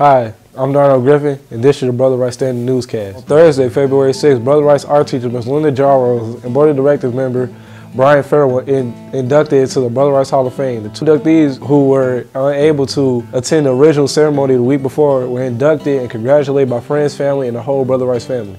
Hi, I'm Darnell Griffin, and this is the Brother Rice Standing Newscast. On Thursday, February 6th, Brother Rice art teacher Ms. Linda Jarrow and Board of Directors member Brian Ferrell were inducted to the Brother Rice Hall of Fame. The two inductees who were unable to attend the original ceremony the week before were inducted and congratulated by friends, family, and the whole Brother Rice family.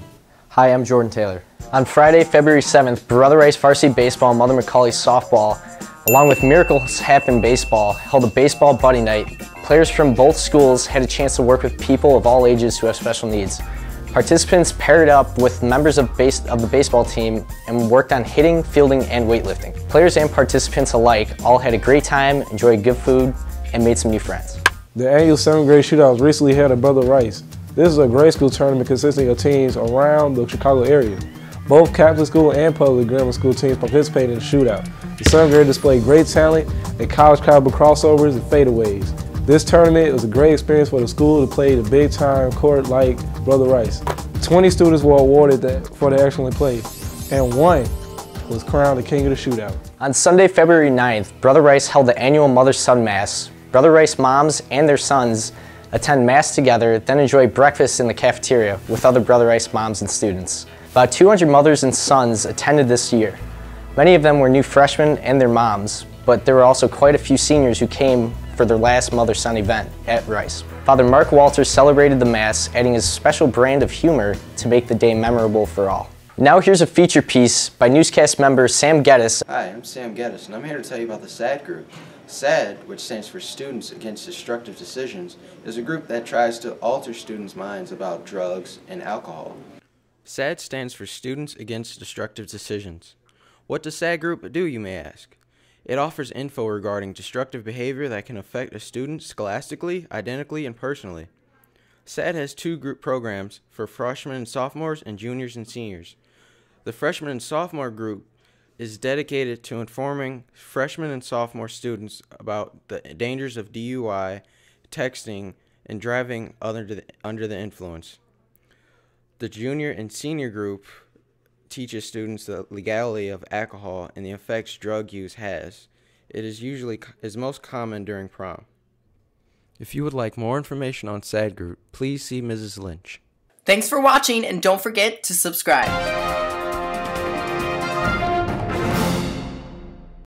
Hi, I'm Jordan Taylor. On Friday, February 7th, Brother Rice Varsity Baseball and Mother Macaulay Softball, along with Miracles Happen Baseball, held a baseball buddy night. Players from both schools had a chance to work with people of all ages who have special needs. Participants paired up with members of the baseball team and worked on hitting, fielding, and weightlifting. Players and participants alike all had a great time, enjoyed good food, and made some new friends. The annual 7th grade shootout was recently held at Brother Rice. This is a grade school tournament consisting of teams around the Chicago area. Both Catholic school and public grammar school teams participated in the shootout. The 7th grade displayed great talent in college caliber crossovers and fadeaways. This tournament was a great experience for the school to play the big time court like Brother Rice. 20 students were awarded for their excellent play, and one was crowned the King of the Shootout. On Sunday, February 9th, Brother Rice held the annual Mother-Son Mass. Brother Rice moms and their sons attend Mass together, then enjoy breakfast in the cafeteria with other Brother Rice moms and students. About 200 mothers and sons attended this year. Many of them were new freshmen and their moms, but there were also quite a few seniors who came for their last mother-son event at Rice. Father Mark Walters celebrated the Mass, adding his special brand of humor to make the day memorable for all. Now here's a feature piece by newscast member Sam Geddes. Hi, I'm Sam Geddes, and I'm here to tell you about the SAD group. SAD, which stands for Students Against Destructive Decisions, is a group that tries to alter students' minds about drugs and alcohol. SAD stands for Students Against Destructive Decisions. What does SAD group do, you may ask? It offers info regarding destructive behavior that can affect a student scholastically, identically, and personally. SAD has two group programs for freshmen and sophomores and juniors and seniors. The freshman and sophomore group is dedicated to informing freshmen and sophomore students about the dangers of DUI, texting, and driving under the influence. The junior and senior group teaches students the legality of alcohol and the effects drug use has. It is most common during prom. If you would like more information on SAD Group, please see Mrs. Lynch. Thanks for watching, and don't forget to subscribe.